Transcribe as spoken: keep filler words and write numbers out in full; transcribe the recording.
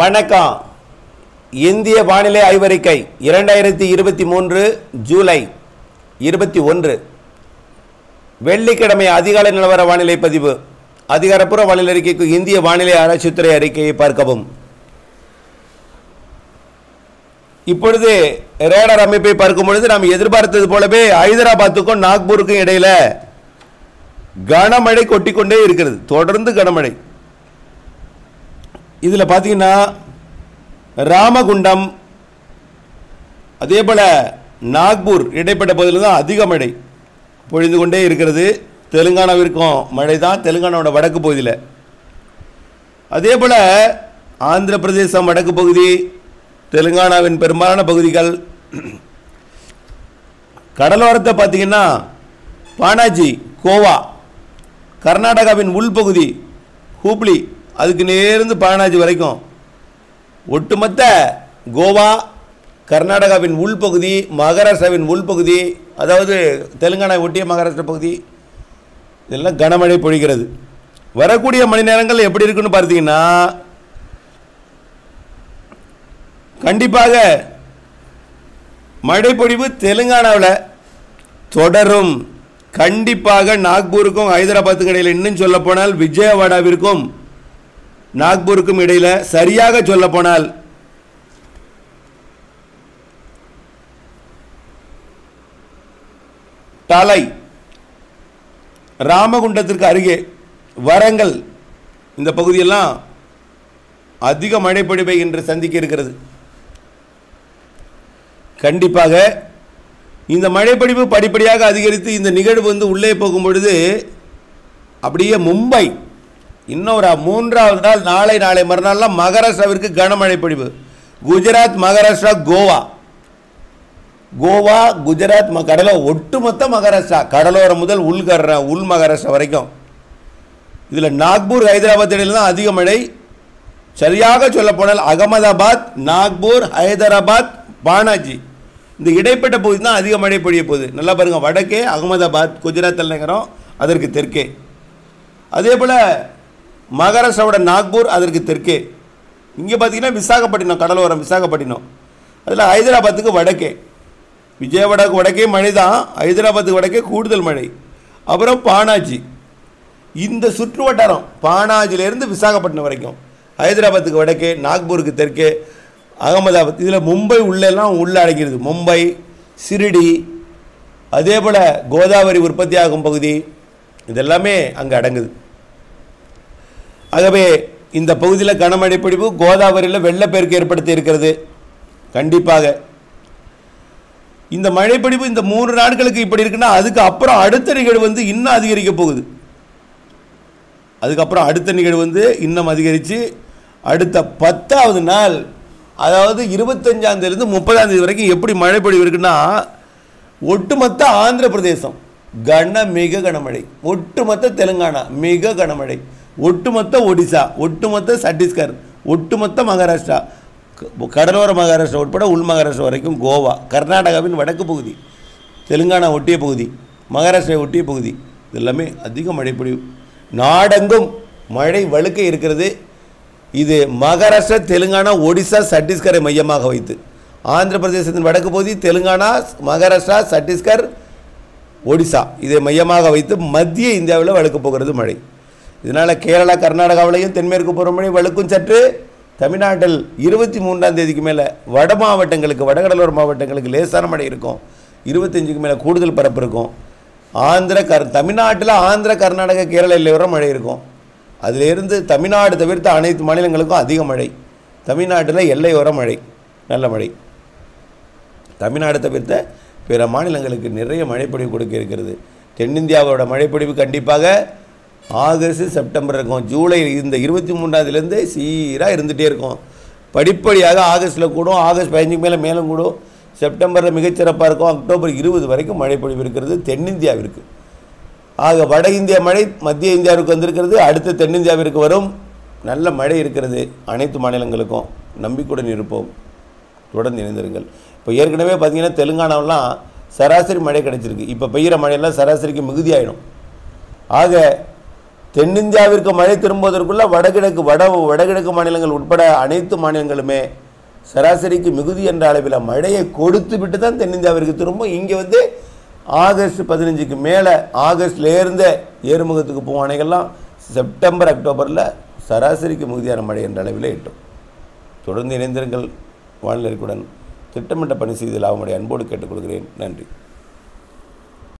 வணக்கம். இந்திய வானிலை ஆய்வறிக்கை இரண்டாயிரத்து இருபத்து மூன்று ஜூலை இருபத்தி ஒன்று வெள்ளிக்கிழமை அதிகாலை நிலவர வானிலை பதிவு. அதிகாரப்பூர்வ வானிலை அறிக்கைக்கு இந்திய வானிலை ஆராய்ச்சித்துறை அறிக்கையை பார்க்கவும். இப்பொழுது ரேடார் அமைப்பை பார்க்கும் பொழுது நாம் எதிர்பார்த்தது போலவே ஹைதராபாத்துக்கும் நாக்பூருக்கும் இடையில கனமழை கொட்டிக்கொண்டே இருக்கிறது. தொடர்ந்து கனமழை. இதில் பார்த்தீங்கன்னா ராமகுண்டம் அதே போல் நாக்பூர் இடைப்பட்ட பகுதியில் தான் அதிக மழை பொழிந்து கொண்டே இருக்கிறது. தெலுங்கானாவிற்கும் மழை தான், தெலுங்கானாவோட வடக்கு பகுதியில். அதே போல் ஆந்திர பிரதேசம் வடக்கு பகுதி, தெலுங்கானாவின் பெரும்பாலான பகுதிகள், கடலோரத்தை பார்த்திங்கன்னா பானாஜி, கோவா, கர்நாடகாவின் உள்பகுதி ஹூப்ளி, அதுக்கு நேர்ந்து பானாஜி வரைக்கும் ஒட்டுமொத்த கோவா, கர்நாடகாவின் உள்பகுதி, மகாராஷ்டிராவின் உள்பகுதி, அதாவது தெலுங்கானா ஒட்டிய மகாராஷ்டிரா பகுதி, இதெல்லாம் கனமழை பொழிகிறது. வரக்கூடிய மணி நேரங்கள் எப்படி இருக்குன்னு பார்த்தீங்கன்னா கண்டிப்பாக மழை பொழிவு தெலுங்கானாவில் தொடரும். கண்டிப்பாக நாக்பூருக்கும் ஹைதராபாத்துக்கு இடையில், இன்னும் சொல்லப்போனால் விஜயவாடாவிற்கும் நாக்பூருக்கும் இடையில், சரியாக சொல்லப்போனால் தலை ராமகுண்டத்திற்கு அருகே வரங்கள் இந்த பகுதியெல்லாம் அதிக மழைப்பொழிவை என்று சந்திக்க இருக்கிறது. கண்டிப்பாக இந்த மழைப்பொழிவு படிப்படியாக அதிகரித்து இந்த நிகழ்வு வந்து உள்ளே போகும் பொழுது அப்படியே மும்பை, இன்னொரு மூன்றாவது நாள், நாளை நாளை மறுநாள்லாம் மகாராஷ்டிராவிற்கு கனமழை பொழிவு. குஜராத், மகாராஷ்டிரா, கோவா, கோவா, குஜராத், கடலோ ஒட்டுமொத்த மகாராஷ்டிரா கடலோரம் முதல் உள்கர உள் மகாராஷ்டிரா வரைக்கும். இதில் நாக்பூர், ஹைதராபாத் இடையில் தான் அதிக மழை. சரியாக சொல்லப்போனால் அகமதாபாத், நாக்பூர், ஹைதராபாத், பானாஜி இந்த இடைப்பட்ட பகுதி தான் அதிக மழை பொழிய போகுது. நல்லா பாருங்கள், வடக்கே அகமதாபாத், குஜராத் தலைநகரம், அதற்கு தெற்கே. அதே போல் மகாராஷ்டிராவோட நாக்பூர், அதற்கு தெற்கே. இங்கே பார்த்தீங்கன்னா விசாகப்பட்டினம், கடலோரம் விசாகப்பட்டினம், அதில் ஹைதராபாத்துக்கு வடக்கே, விஜயவாடாவுக்கு வடக்கே மழை தான், ஹைதராபாத்துக்கு வடக்கே கூடுதல் மழை. அப்புறம் பானாஜி, இந்த சுற்று வட்டாரம் பானாஜிலேருந்து விசாகப்பட்டினம் வரைக்கும், ஹைதராபாத்துக்கு வடக்கே, நாக்பூருக்கு தெற்கே, அகமதாபாத், இதில் மும்பை உள்ளெல்லாம் உள்ளே அடங்கிறது. மும்பை, சிரிடி, அதே போல் கோதாவரி உற்பத்தி ஆகும் பகுதி, இதெல்லாமே அங்கே அடங்குது. ஆகவே இந்த பகுதியில் கனமழை பொழிவு, கோதாவரியில் வெள்ளப்பெருக்கு ஏற்படுத்தி இருக்கிறது. கண்டிப்பாக இந்த மழைப்பொழிவு இந்த மூன்று நாட்களுக்கு இப்படி இருக்குன்னா, அதுக்கு அப்புறம் அடுத்த நிகழ்வு வந்து இன்னும் அதிகரிக்க போகுது. அதுக்கப்புறம் அடுத்த நிகழ்வு வந்து இன்னும் அதிகரித்து அடுத்த பத்தாவது நாள், அதாவது இருபத்தஞ்சாந்தேதியிலிருந்து முப்பதாந்தேதி வரைக்கும் எப்படி மழைப்பொழிவு இருக்குன்னா, ஒட்டுமொத்த ஆந்திர பிரதேசம் கன மிக கனமழை, ஒட்டுமொத்த தெலுங்கானா மிக கனமழை, ஒட்டுமொத்த ஒடிசா, ஒட்டுமொத்த சத்தீஸ்கர், ஒட்டுமொத்த மகாராஷ்டிரா, கடலோர மகாராஷ்டிரா உட்பட உள் மகாராஷ்டிரா வரைக்கும், கோவா, கர்நாடகாவின் வடக்கு பகுதி, தெலுங்கானா ஒட்டிய பகுதி, மகாராஷ்டிரா ஒட்டிய பகுதி, இதெல்லாமே அதிக மழைப்பொழிவு. நாடெங்கும் மழை வழுக்க இருக்கிறது. இது மகாராஷ்டிரா, தெலுங்கானா, ஒடிசா, சத்தீஸ்கரை மையமாக வைத்து, ஆந்திர பிரதேசத்தின் வடக்கு பகுதி, தெலுங்கானா, மகாராஷ்டிரா, சத்தீஸ்கர், ஒடிசா, இதை மையமாக வைத்து மத்திய இந்தியாவில் வழுக்க போகிறது மழை. இதனால் கேரளா, கர்நாடகாவிலையும் தென்மேற்கு பருவமழை வலுக்கும் சற்று. தமிழ்நாட்டில் இருபத்தி மூன்றாம் தேதிக்கு மேலே வட மாவட்டங்களுக்கு, வடகடலோர் மாவட்டங்களுக்கு லேசான மழை இருக்கும். இருபத்தஞ்சுக்கு மேலே கூடுதல் பரப்பு இருக்கும். ஆந்திர கர் தமிழ்நாட்டில் ஆந்திர, கர்நாடகா, கேரளா எல்லை வரை மழை இருக்கும். அதிலிருந்து தமிழ்நாடு தவிர்த்து அனைத்து மாநிலங்களுக்கும் அதிக மழை. தமிழ்நாட்டில் எல்லை வர மழை, நல்ல மழை. தமிழ்நாடு தவிர்த்த பிற மாநிலங்களுக்கு நிறைய மழைப்பொழிவு கொடுக்க இருக்கிறது. தென்னிந்தியாவோட மழைப்பொழிவு கண்டிப்பாக ஆகஸ்ட், செப்டம்பர் இருக்கும். ஜூலை இந்த இருபத்தி மூன்றாவதுலேருந்து சீராக இருந்துகிட்டே இருக்கும். படிப்படியாக ஆகஸ்ட்டில் கூடும், ஆகஸ்ட் பதினஞ்சுக்கு மேலே மேலும் கூடும். செப்டம்பரில் மிகச்சிறப்பாக இருக்கும். அக்டோபர் இருபது வரைக்கும் மழைப்பொழிவு இருக்கிறது தென்னிந்தியாவிற்கு. ஆக வட இந்திய மழை மத்திய இந்தியாவிற்கு வந்திருக்கிறது, அடுத்து தென்னிந்தியாவிற்கு வரும். நல்ல மழை இருக்கிறது அனைத்து மாநிலங்களுக்கும். நம்பிக்கையுடன் இருப்போம், தொடர்ந்து இணைந்திருங்கள். இப்போ ஏற்கனவே பார்த்திங்கன்னா தெலுங்கானாவெலாம் சராசரி மழை கிடச்சிருக்கு. இப்போ பெய்கிற மழையெல்லாம் சராசரிக்கு மிகுதியாயிடும். ஆக தென்னிந்தியாவிற்கு மழை திரும்புவதற்குள்ள வடகிழக்கு வட வடகிழக்கு மாநிலங்கள் உட்பட அனைத்து மாநிலங்களுமே சராசரிக்கு மிகுதி என்ற அளவில் மழையை கொடுத்து விட்டு தான் தென்னிந்தியாவிற்கு திரும்பும். இங்கே வந்து ஆகஸ்ட் பதினஞ்சுக்கு மேலே ஆகஸ்ட்லேருந்து ஏறுமுகத்துக்கு போகும் அணைகள்லாம் செப்டம்பர் அக்டோபரில் சராசரிக்கு மிகுதியான மழை என்ற அளவில் எட்டும். தொடர்ந்து இணைந்திருங்கள். வானிலை திட்டமிட்ட பணி செய்து லாபமடைய அன்போடு கேட்டுக்கொள்கிறேன். நன்றி.